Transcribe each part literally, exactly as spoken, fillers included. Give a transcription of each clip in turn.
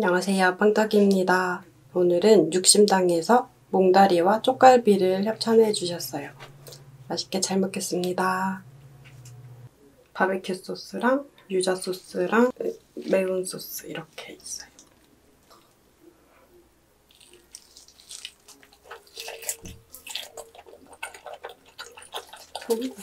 안녕하세요, 빵떡입니다. 오늘은 육심당에서 몽다리와 쪽갈비를 협찬해 주셨어요. 맛있게 잘 먹겠습니다. 바베큐 소스랑 유자 소스랑 매운 소스 이렇게 있어요. 음.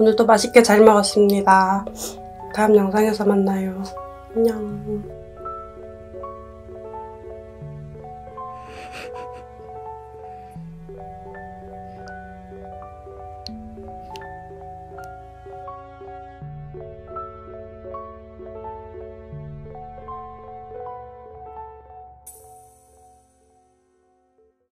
오늘도 맛있게 잘 먹었습니다. 다음 영상에서 만나요. 안녕.